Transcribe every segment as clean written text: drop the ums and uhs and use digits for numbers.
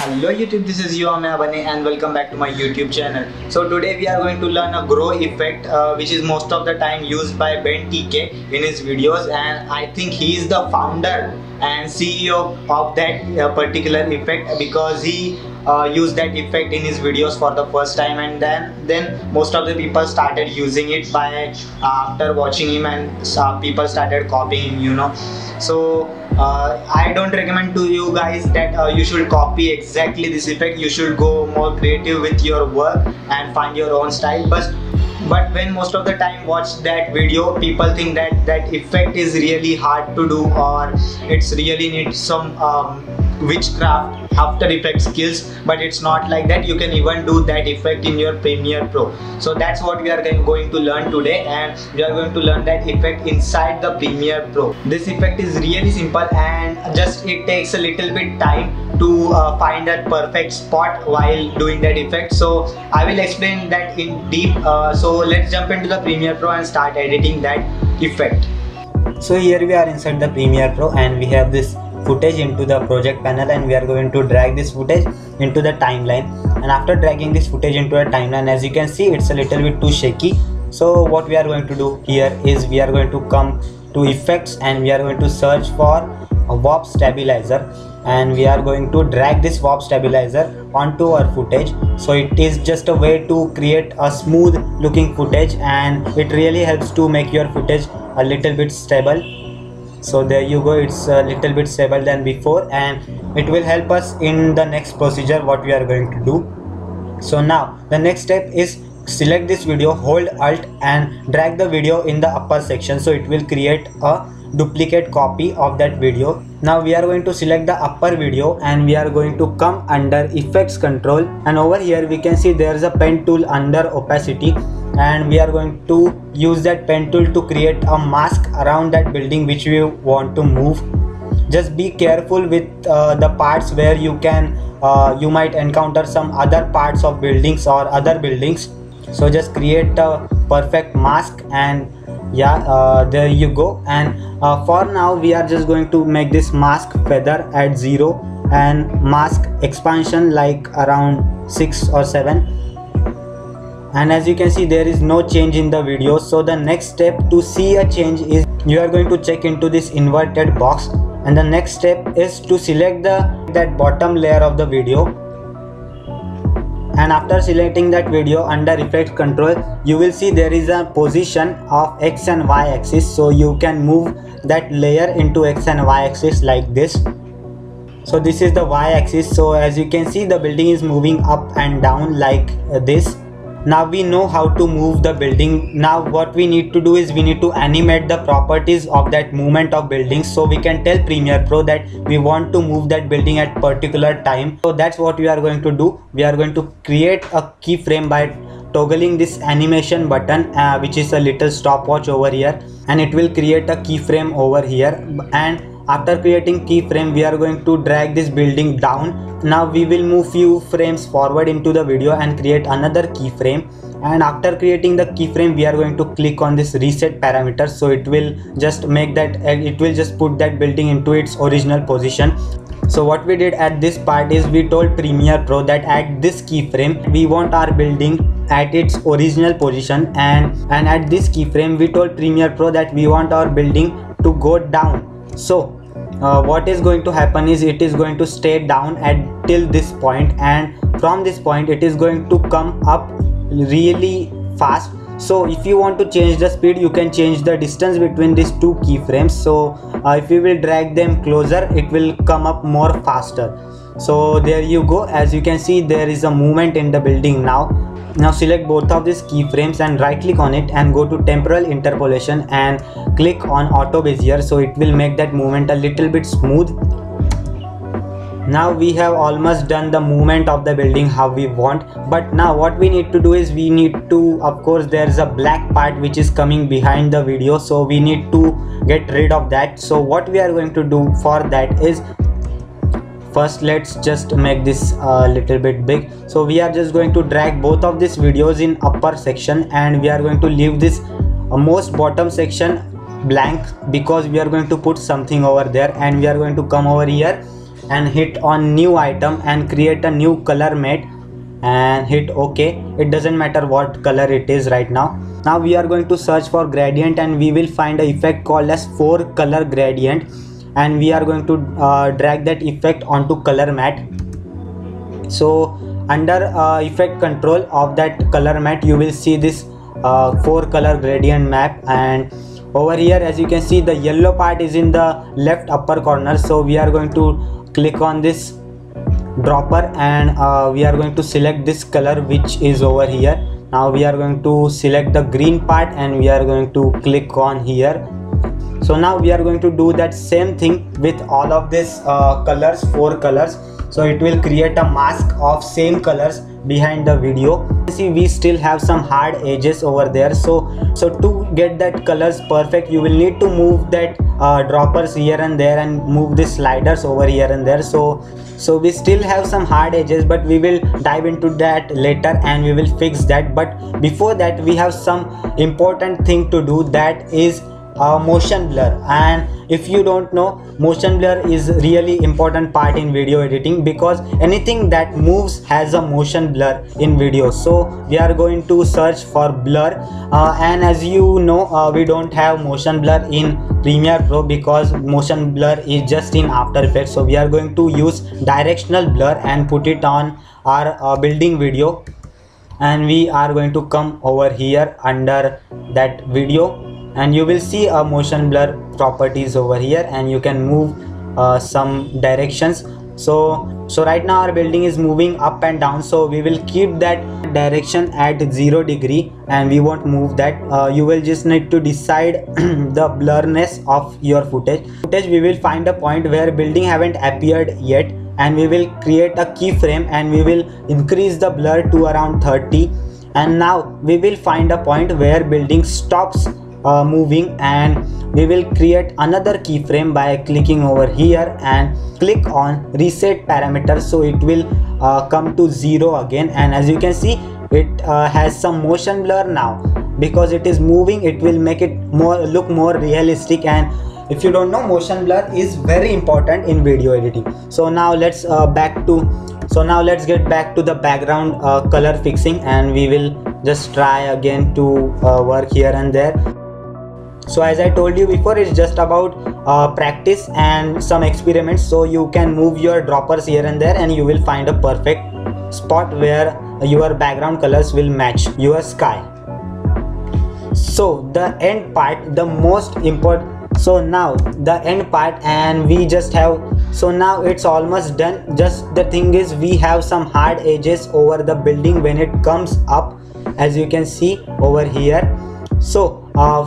Hello YouTube, this is you Amey Bane and welcome back to my YouTube channel. So today we are going to learn a grow effect which is most of the time used by Ben TK in his videos, and I think he is the founder and CEO of that particular effect because he used that effect in his videos for the first time, and then most of the people started using it by after watching him, and people started copying him, you know. So I don't recommend to you guys that you should copy exactly this effect. You should go more creative with your work and find your own style. But when most of the time watch that video, people think that that effect is really hard to do, or it's really needs some witchcraft After Effects skills, but it's not like that. You can even do that effect in your Premiere Pro. So that's what we are going to learn today, and we are going to learn that effect inside the Premiere Pro. This effect is really simple and just it takes a little bit time to find that perfect spot while doing that effect. So I will explain that in deep. So let's jump into the Premiere Pro and start editing that effect. So here we are inside the Premiere Pro and we have this footage into the project panel, and we are going to drag this footage into the timeline. And after dragging this footage into a timeline, as you can see, it's a little bit too shaky. So what we are going to do here is we are going to come to effects and we are going to search for a warp stabilizer, and we are going to drag this warp stabilizer onto our footage. So it is just a way to create a smooth looking footage, and it really helps to make your footage a little bit stable. So there you go, it's a little bit stable than before, and it will help us in the next procedure what we are going to do. So now the next step is select this video, hold Alt and drag the video in the upper section, so it will create a duplicate copy of that video. Now we are going to select the upper video and we are going to come under effects control, and over here we can see there is a pen tool under opacity, and we are going to use that pen tool to create a mask around that building which we want to move. Just be careful with the parts where you can you might encounter some other parts of buildings or other buildings. So just create a perfect mask, and yeah, there you go. And for now we are just going to make this mask feather at 0 and mask expansion like around 6 or 7. And as you can see, there is no change in the video. So the next step to see a change is you are going to check into this inverted box, and the next step is to select that bottom layer of the video. And after selecting that video under effects control, you will see there is a position of X and Y axis, so you can move that layer into X and Y axis like this. So this is the Y axis. So as you can see, the building is moving up and down like this. Now we know how to move the building. Now what we need to do is we need to animate the properties of that movement of buildings, so we can tell Premiere Pro that we want to move that building at particular time. So that's what we are going to do. We are going to create a keyframe by toggling this animation button which is a little stopwatch over here, and it will create a keyframe over here. And after creating keyframe, we are going to drag this building down. Now we will move few frames forward into the video and create another keyframe. And after creating the keyframe, we are going to click on this reset parameter, so it will just make that, it will just put that building into its original position. So what we did at this part is we told Premiere Pro that at this keyframe we want our building at its original position, and at this keyframe we told Premiere Pro that we want our building to go down. So what is going to happen is it is going to stay down at till this point, and from this point it is going to come up really fast. So if you want to change the speed, you can change the distance between these two keyframes. So if you will drag them closer, it will come up more faster. So there you go, as you can see there is a movement in the building now. Now select both of these keyframes and right click on it and go to temporal interpolation and click on auto bezier, so it will make that movement a little bit smooth. Now we have almost done the movement of the building how we want, but now what we need to do is we need to, of course there is a black part which is coming behind the video, so we need to get rid of that. So what we are going to do for that is first let's just make this a little bit big. So we are just going to drag both of these videos in upper section, and we are going to leave this most bottom section blank because we are going to put something over there. And we are going to come over here and hit on new item and create a new color mate and hit OK. It doesn't matter what color it is right now. Now we are going to search for gradient, and we will find an effect called as 4 color gradient, and we are going to drag that effect onto color mat. So under effect control of that color mat, you will see this 4 color gradient map, and over here as you can see the yellow part is in the left upper corner. So we are going to click on this dropper, and we are going to select this color which is over here. Now we are going to select the green part, and we are going to click on here. So now we are going to do that same thing with all of these colors, 4 colors. So it will create a mask of same colors behind the video. See, we still have some hard edges over there. So to get that colors perfect, you will need to move that droppers here and there and move the sliders over here and there. So we still have some hard edges, but we will dive into that later and we will fix that. But before that, we have some important thing to do, that is motion blur. And if you don't know, motion blur is really important part in video editing, because anything that moves has a motion blur in video. So we are going to search for blur, and as you know, we don't have motion blur in Premiere Pro because motion blur is just in After Effects. So we are going to use directional blur and put it on our building video, and we are going to come over here under that video, and you will see a motion blur properties over here, and you can move some directions. So right now our building is moving up and down, so we will keep that direction at 0 degree and we won't move that. You will just need to decide the blurriness of your footage. We will find a point where building haven't appeared yet, and we will create a keyframe and we will increase the blur to around 30. And now we will find a point where building stops moving, and we will create another keyframe by clicking over here and click on reset parameter. So it will come to 0 again, and as you can see it has some motion blur now because it is moving. It will make it look more realistic, and if you don't know, motion blur is very important in video editing. So now let's get back to the background color fixing, and we will just try again to work here and there. So as I told you before, it's just about practice and some experiments. So you can move your droppers here and there, and you will find a perfect spot where your background colors will match your sky. So the end part, the most important. So now the end part, and we just have, so now it's almost done. Just the thing is, we have some hard edges over the building when it comes up, as you can see over here. So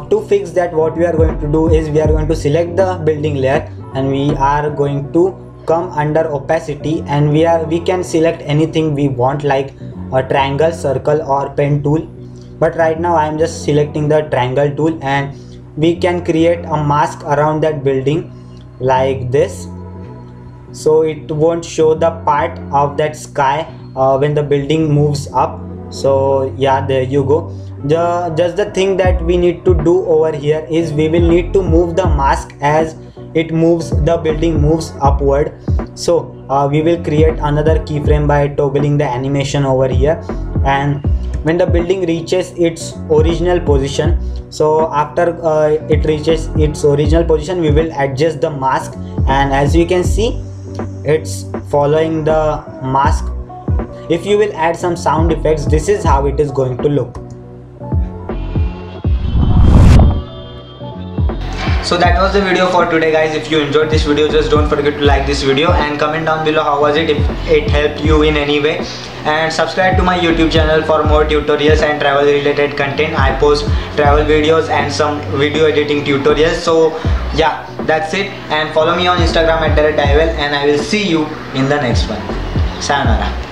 to fix that, what we are going to do is we are going to select the building layer, and we are going to come under opacity, and we can select anything we want, like a triangle, circle, or pen tool. But right now I am just selecting the triangle tool, and we can create a mask around that building like this, so it won't show the part of that sky when the building moves up. So yeah, there you go. Just the thing that we need to do over here is we will need to move the mask as it moves, the building moves upward. So we will create another keyframe by toggling the animation over here, and when the building reaches its original position, so after it reaches its original position, we will adjust the mask, and as you can see it's following the mask. If you will add some sound effects, this is how it is going to look. So that was the video for today, guys. If you enjoyed this video, just don't forget to like this video and comment down below how was it, if it helped you in any way. And subscribe to my YouTube channel for more tutorials and travel related content. I post travel videos and some video editing tutorials. So yeah, that's it. And follow me on Instagram at directivl, and I will see you in the next one. Sayonara.